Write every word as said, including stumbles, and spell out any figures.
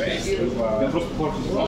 Я просто портил.